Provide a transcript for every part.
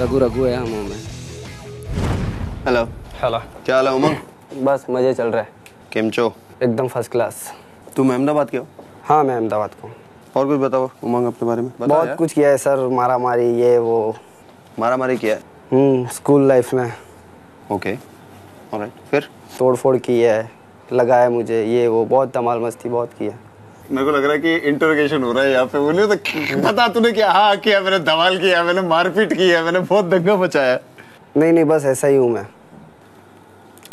रघु है हम उमंग। Hello hello, क्या हाल है उमंग? बस मजे चल रहा है। केमचो? एकदम फर्स्ट क्लास। तुम अहमदाबाद के हो? हाँ मैं अहमदाबाद का हूँ। और कुछ बताओ उमंग अपने बारे में। बहुत कुछ किया है सर, मारा मारी ये वो। मारा मारी किया है? स्कूल लाइफ में। Okay alright. फिर तोड़ फोड़ की है, लगाया मुझे ये वो, बहुत धमाल मस्ती बहुत की है। मेरे को लग रहा है कि इंटरोगेशन हो रहा है यहाँ पे। बोलिए तो पता तूने क्या? हाँ किया मैंने, धमाल किया मैंने, मारपीट की है मैंने, बहुत दंगा मचाया। नहीं नहीं बस ऐसा ही हूँ मैं।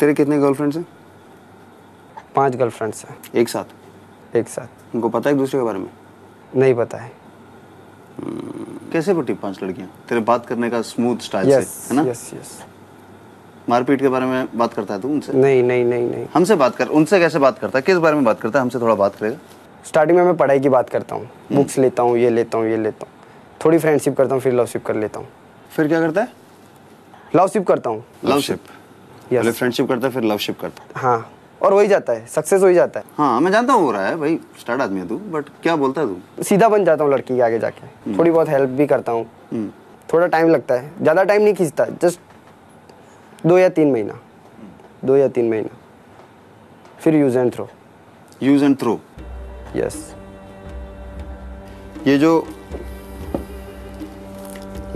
तेरे कितने गर्लफ्रेंड्स हैं? 5 गर्लफ्रेंड्स हैं। एक साथ? एक साथ। उनको पता है एक दूसरे के बारे में? नहीं पता है। कैसे बटी 5 लड़कियाँ? तेरे बात करने का स्मूथ स्टाइल से है ना? Yes yes. मारपीट के बारे में बात करता है तू उनसे? नहीं नहीं नहीं नहीं। हमसे बात कर। उनसे कैसे बात करता है, किस बारे में बात करता है? हमसे थोड़ा बात करेगा। स्टार्टिंग में मैं पढ़ाई की बात करता हूँ, बुक्स लेता हूँ, ये लेता हूँ, ये लेता हूँ, थोड़ी फ्रेंडशिप करता हूँ, फिर लवशिप कर लेता हूँ। फिर क्या करता है? लवशिप करता हूँ। लवशिप? यस। पहले फ्रेंडशिप करता है फिर लवशिप करता है। हाँ और वही जाता है, सक्सेस हो ही जाता है। हाँ मैं जानता हूँ हो रहा है भाई, स्टार्ट आदमी है तू, बट क्या बोलता है तू? सीधा बन जाता हूँ लड़की के आगे जाके, थोड़ी बहुत हेल्प भी करता हूँ। थोड़ा टाइम लगता है, ज़्यादा टाइम नहीं खींचता, जस्ट 2 या 3 महीना, 2 या 3 महीना, फिर use and throw. Use and throw? Yes. ये जो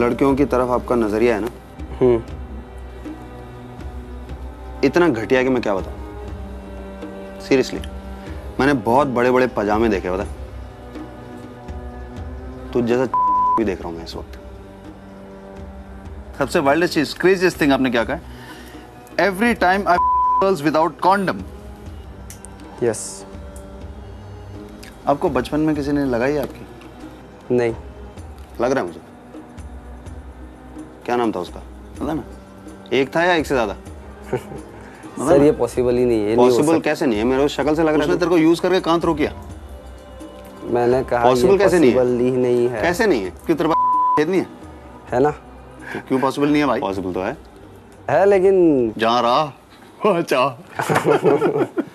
लड़कियों की तरफ आपका नजरिया है ना, इतना घटिया कि मैं क्या बताऊं। सीरियसली मैंने बहुत बड़े बड़े पजामे देखे, पता तू जैसा भी देख रहा हूं मैं इस वक्त। सबसे वाइल्डेस्ट चीज, क्रेजीस्ट थिंग आपने क्या कहा? Every time I girls without condom. Yes. आपको बचपन में किसी ने लगाई है आपकी? नहीं। लग रहा है मुझे। क्या नाम था उसका पता ना? एक था या एक से ज्यादा? सर ये पॉसिबल ही नहीं है। पॉसिबल कैसे नहीं है? मेरे शक्ल से लग रहा है तेरे को यूज करके कहां थ्रो किया। मैंने कहा पॉसिबल कैसे नहीं है? नहीं है। कैसे नहीं है? क्यों तेरे पास नहीं है? है ना। क्यों पॉसिबल नहीं है भाई? पॉसिबल तो है लेकिन जा रहा। अच्छा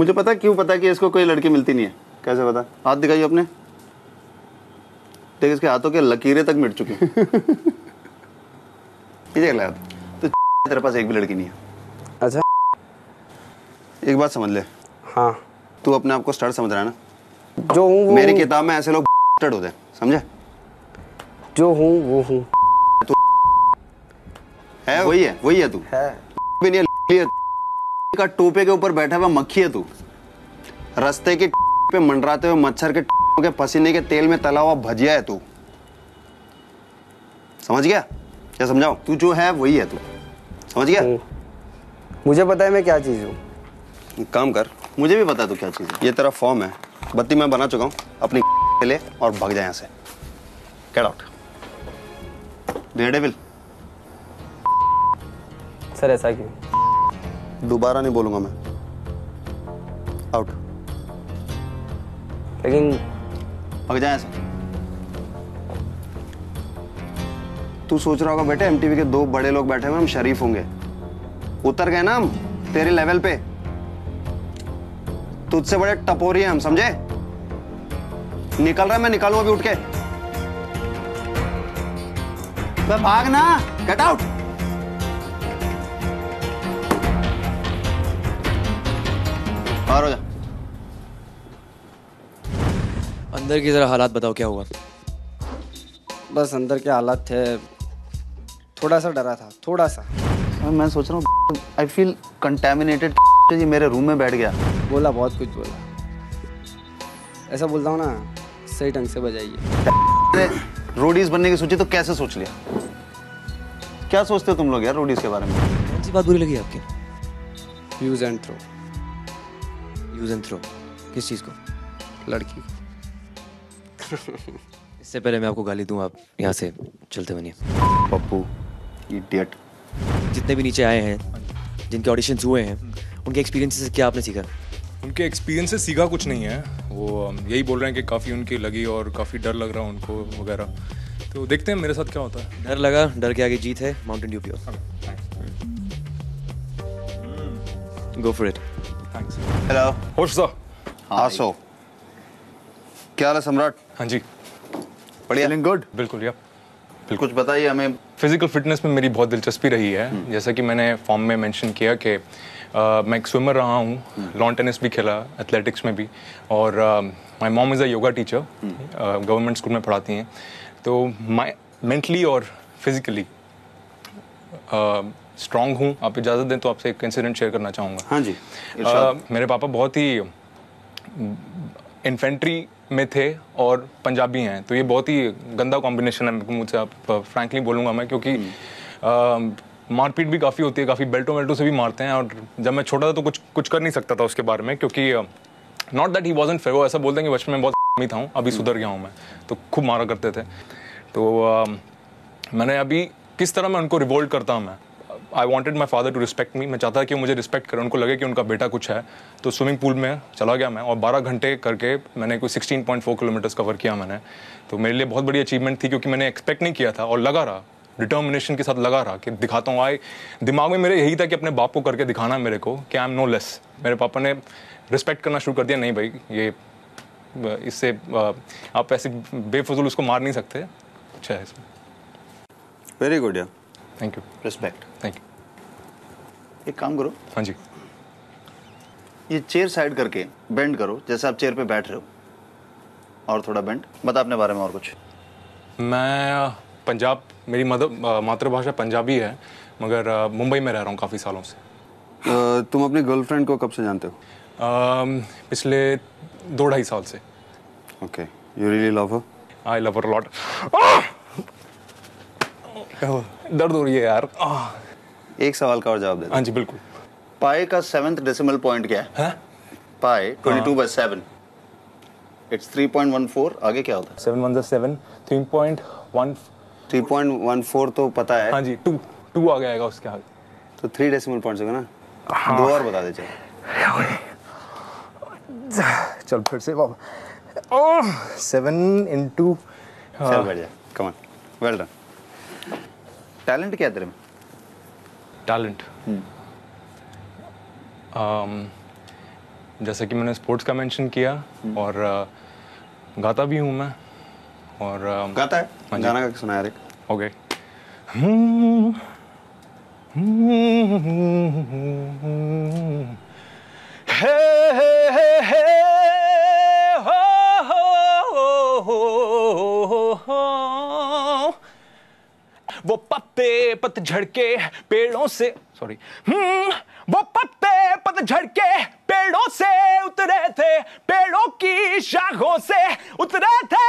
मुझे पता क्यों पता कि इसको कोई लड़की मिलती नहीं है। कैसे पता? हाथ दिखाइए अपने। देख इसके हाथों के लकीरें तक मिट चुकी हैं। ये लगा तो तेरे पास एक भी लड़की नहीं है। अच्छा एक बात समझ ले। हाँ तू अपने आप को स्टार्ट समझ रहा है ना? जो हूँ मेरी किताब में ऐसे लोग स्टार्ट होते हैं, समझे? जो हूँ वो हूँ। तू है वही है, वही है तू है। का टोपे के ऊपर बैठा हुआ मक्खी है तू। रस्ते के पे मंडराते हुए मच्छर के पसीने के तेल में तला हुआ भजिया है तू। समझ गया? क्या समझाओ? तू जो है वही है तू, समझ गया? मुझे पता है मैं क्या चीज हूँ। काम कर, मुझे भी पता है तू क्या चीज है। ये तेरा फॉर्म है, बत्ती मैं बना चुका हूँ, अपनी के ले और भाग जाए यहाँ से। Get out. सर ऐसा क्यों? दोबारा नहीं बोलूंगा मैं। आउट। लेकिन भाग जाए ऐसा। तू सोच रहा होगा बेटे एमटीवी के 2 बड़े लोग बैठे हुए, हम शरीफ होंगे। उतर गए ना हम तेरे लेवल पे, तुझसे बड़े टपोरी हैं हम, समझे? निकल रहा है, मैं निकालूंगा भी उठ के। मैं भाग ना। Get out. बाहर हो जा। अंदर की जरा हालात बताओ क्या हुआ? बस अंदर के हालात थे, थोड़ा सा डरा था, थोड़ा सा। मैं सोच रहा हूँ आई फील कंटेमिनेटेड। जी मेरे रूम में बैठ गया, बोला बहुत कुछ बोला। ऐसा बोलता हूँ ना, सही ढंग से बजाइए। रोडीज बनने की सोची तो कैसे सोच लिया? क्या सोचते हो तुम लोग यार रोडीज के बारे में? कौन सी बात बुरी लगी आपकी? Use and throw. Use and throw किस चीज़ को? लड़की को। इससे पहले मैं आपको गाली दूं, आप यहाँ से चलते बनिए। पप्पू इडियट। जितने भी नीचे आए हैं, जिनके ऑडिशंस हुए हैं, उनके एक्सपीरियंसेस से क्या आपने सीखा? उनके एक्सपीरियंस से सीखा कुछ नहीं है। वो यही बोल रहे हैं कि काफ़ी उनकी लगी और काफ़ी डर लग रहा है उनको वगैरह। तो देखते हैं मेरे साथ क्या होता है। डर लगा, डर के आगे जीत है। Mountain Dew pure. Go for it. Hello होश सर। हाँ सो क्या हाल है सम्राट? हाँ जी बढ़िया। गुड बिल्कुल। या कुछ बताइए हमें। फिजिकल फिटनेस में मेरी बहुत दिलचस्पी रही है, जैसा कि मैंने फॉर्म में मेंशन किया कि मैं एक स्विमर रहा हूँ, लॉन टेनिस भी खेला, एथलेटिक्स में भी, और my mom is a yoga teacher, government school में पढ़ाती हैं। तो मैं मेंटली और फिजिकली स्ट्रांग हूँ। आप इजाज़त दें तो आपसे एक इंसिडेंट शेयर करना चाहूँगा। हाँ जी। मेरे पापा बहुत ही इन्फेंट्री में थे और पंजाबी हैं, तो ये बहुत ही गंदा कॉम्बिनेशन है मुझसे, आप फ्रैंकली बोलूँगा मैं, क्योंकि मारपीट भी काफ़ी होती है, काफ़ी बेल्टों वेल्टों से भी मारते हैं। और जब मैं छोटा था तो कुछ कर नहीं सकता था उसके बारे में, क्योंकि not that he wasn't fair, वो ऐसा बोलते हैं कि बचपन में बहुत ही था हूँ, अभी सुधर गया हूँ मैं, तो खूब मारा करते थे। तो मैंने अभी किस तरह मैं उनको रिवोल्ट करता हूँ, मैं I wanted my father to respect me, मैं चाहता कि वो मुझे रिस्पेक्ट करें, उनको लगे कि उनका बेटा कुछ है। तो स्विमिंग पूल में चला गया मैं, और 12 घंटे करके मैंने कोई 16.4 किलोमीटर्स कवर किया मैंने। तो मेरे लिए बहुत बड़ी अचीवमेंट थी, क्योंकि मैंने एक्सपेक्ट नहीं किया था, और लगा रहा डिटर्मिनेशन के साथ, लगा रहा कि दिखाता हूँ। आए दिमाग में मेरे यही था कि अपने बाप को करके दिखाना है मेरे को कि आई एम नो लेस। मेरे पापा ने रिस्पेक्ट करना शुरू कर दिया, नहीं भाई ये इससे आप ऐसे बेफजूल उसको मार नहीं सकते, अच्छा है इसमें। Very good, thank you, respect, thank you. एक काम करो। हाँ जी। ये चेयर साइड करके बेंड करो, जैसे आप चेयर पे बैठ रहे हो, और थोड़ा बेंड। बता अपने बारे में और कुछ। मैं पंजाब, मेरी मातृभाषा पंजाबी है, मगर मुंबई में रह रहा हूँ काफ़ी सालों से। तुम अपनी गर्लफ्रेंड को कब से जानते हो? पिछले 2-2.5 साल से। Okay, you really love her? I love her lot. दर्द हो रही है यार। एक सवाल का और जवाब दे। हाँ जी बिल्कुल। पाई का 7th डेसिमल पॉइंट क्या है? है? पाई 22/7। It's 3.14। आगे क्या होता है? 7 × 7 3.1 3.14 तो पता है। हाँ जी, 2 आ गया उसके आगे, तो 3 डेसिमल पॉइंट्स होगा ना। हाँ। 2 और बता दे चल फिर से बाबा। 7 × चल बढ़िया, come on, well done. Talent क्या है तेरे में? टैलेंट जैसे कि मैंने स्पोर्ट्स का मेंशन किया, और गाता भी हूँ मैं, और गाता है। गाना का सुना यार। ओके। वो पत्ते पतझड़ के पेड़ों से, सॉरी, वो पत्ते पतझड़ के पेड़ों से उतरे थे, पेड़ों की शाखों से उतरे थे,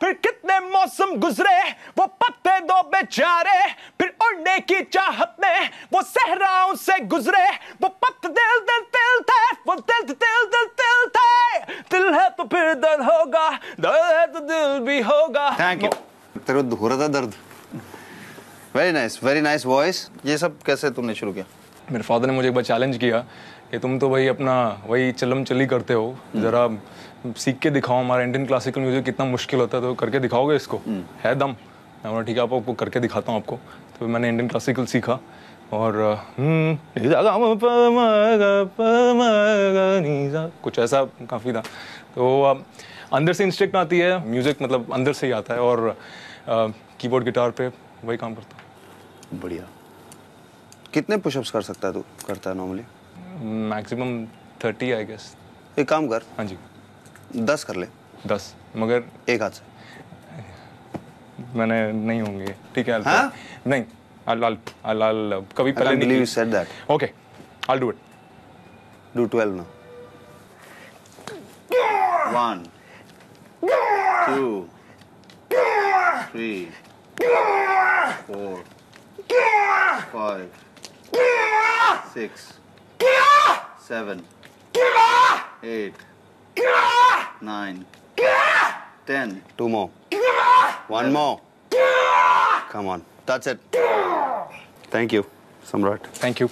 फिर कितने मौसम गुजरे वो पत्ते दो बेचारे, फिर उड़ने की चाहत में वो सहराओं से गुजरे, वो पत्ते दिल दिल दिल थे, वो दिल दिल दिल दिल थे, दिल है तो फिर दर्द होगा, दर्द है तो दिल भी होगा। Thank you. तेरे को हो रहा था दर्द? Very nice voice. ये सब कैसे तुमने शुरू किया? मेरे फादर ने मुझे एक बार चैलेंज किया कि तुम तो भाई अपना वही चलम चली करते हो, जरा सीख के दिखाओ, हमारा इंडियन क्लासिकल म्यूजिक कितना मुश्किल होता है, तो करके दिखाओगे इसको, है दम। मैं बोला ठीक है, आपको करके दिखाता हूँ आपको। तो मैंने इंडियन क्लासिकल सीखा, और कुछ ऐसा काफ़ी था। तो अंदर से इंस्टिंक्ट आती है, म्यूज़िक मतलब अंदर से ही आता है, और कीबोर्ड गिटार पे वही काम करता हूँ। बढ़िया। कितने पुशअप्स कर सकता है तू? करता है नॉर्मली? मैक्सिमम 30 आई गेस। एक काम कर। हाँ जी। 10 कर ले। 10 मगर एक हाथ से। मैंने नहीं होंगे, ठीक है। हाँ? नहीं, I'll कभी पहले नहीं। I believe you said that. Okay, I'll do it. Do 12 now. 1, 2, 3, 4, 5, 6, 7, 8, 9, 10. 2 more. 1 more. Come on, that's it. Thank you, Samrat. Thank you.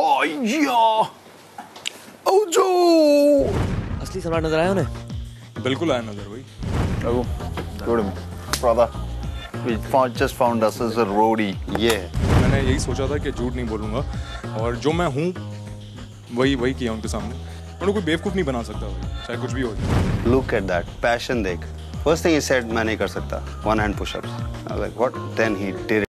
Oh yeah. Oh Joe. असली सम्राट नजर आया उन्हें? बिल्कुल आया नजर भाई। लगो। Good brother. We just found us as a roadie. Yeah. मैंने यही सोचा था कि झूठ नहीं बोलूँगा, और जो मैं हूँ वही किया उनके सामने। उनको कोई बेवकूफ नहीं बना सकता, चाहे कुछ भी हो जाए। Look at that passion देख। First thing he said, मैं नहीं कर सकता one hand push-ups. I was like, what? Then he did